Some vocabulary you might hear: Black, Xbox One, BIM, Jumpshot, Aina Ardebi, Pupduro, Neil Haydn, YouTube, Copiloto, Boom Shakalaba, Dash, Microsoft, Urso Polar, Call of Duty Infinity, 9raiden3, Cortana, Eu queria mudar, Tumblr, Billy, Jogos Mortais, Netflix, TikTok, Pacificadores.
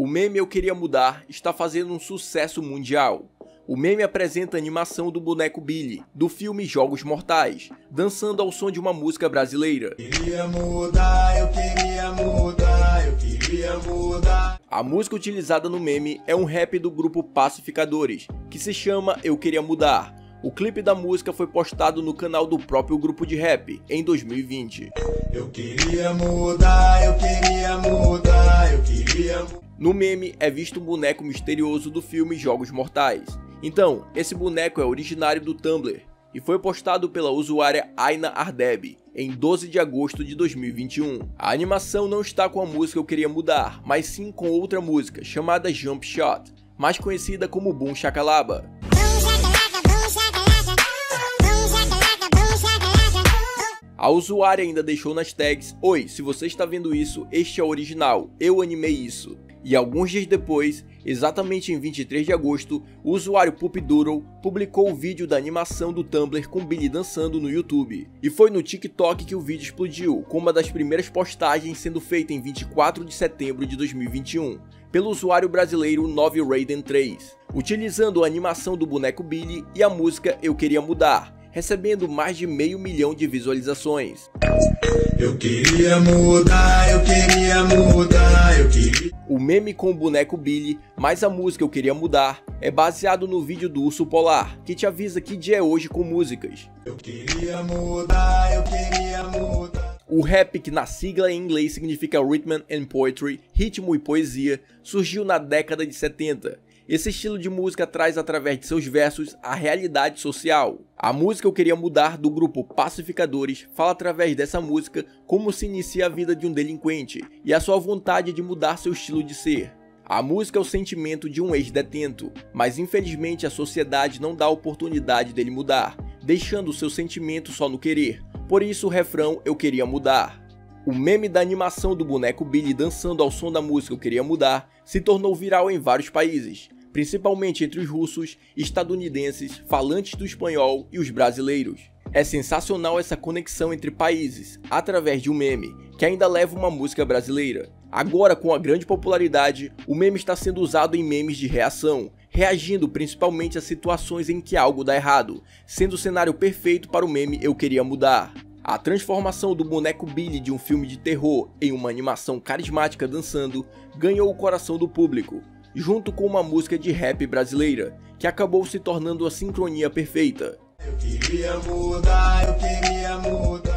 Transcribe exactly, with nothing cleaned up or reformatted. O meme Eu Queria Mudar está fazendo um sucesso mundial. O meme apresenta a animação do boneco Billy, do filme Jogos Mortais, dançando ao som de uma música brasileira. Eu queria mudar, eu queria mudar, eu queria mudar. A música utilizada no meme é um rap do grupo Pacificadores, que se chama Eu Queria Mudar. O clipe da música foi postado no canal do próprio grupo de rap, em dois mil e vinte. Eu queria mudar, eu queria mudar, eu queria... No meme é visto um boneco misterioso do filme Jogos Mortais. Então, esse boneco é originário do Tumblr e foi postado pela usuária Aina Ardebi em doze de agosto de dois mil e vinte e um. A animação não está com a música Eu Queria Mudar, mas sim com outra música, chamada Jumpshot, mais conhecida como Boom Shakalaba. A usuária ainda deixou nas tags: "Oi, se você está vendo isso, este é o original, eu animei isso." E alguns dias depois, exatamente em vinte e três de agosto, o usuário Pupduro publicou o vídeo da animação do Tumblr com Billy dançando no YouTube. E foi no TikTok que o vídeo explodiu, com uma das primeiras postagens sendo feita em vinte e quatro de setembro de dois mil e vinte e um, pelo usuário brasileiro nove raiden três, utilizando a animação do boneco Billy e a música Eu Queria Mudar, recebendo mais de meio milhão de visualizações. Eu queria mudar, eu queria mudar, eu queria... O meme com o boneco Billy, mais a música Eu Queria Mudar, é baseado no vídeo do Urso Polar, que te avisa que dia é hoje com músicas. Eu queria mudar, eu queria mudar... O rap, que na sigla em inglês significa Rhythm and Poetry, ritmo e poesia, surgiu na década de setenta. Esse estilo de música traz através de seus versos a realidade social. A música Eu Queria Mudar, do grupo Pacificadores, fala através dessa música como se inicia a vida de um delinquente e a sua vontade de mudar seu estilo de ser. A música é o sentimento de um ex-detento, mas infelizmente a sociedade não dá a oportunidade dele mudar, deixando seu sentimento só no querer. Por isso o refrão Eu Queria Mudar. O meme da animação do boneco Billy dançando ao som da música Eu Queria Mudar se tornou viral em vários países, principalmente entre os russos, estadunidenses, falantes do espanhol e os brasileiros. É sensacional essa conexão entre países, através de um meme, que ainda leva uma música brasileira. Agora, com a grande popularidade, o meme está sendo usado em memes de reação, reagindo principalmente a situações em que algo dá errado, sendo o cenário perfeito para o meme Eu Queria Mudar. A transformação do boneco Billy de um filme de terror em uma animação carismática dançando ganhou o coração do público, junto com uma música de rap brasileira, que acabou se tornando a sincronia perfeita. Eu queria mudar, eu queria mudar.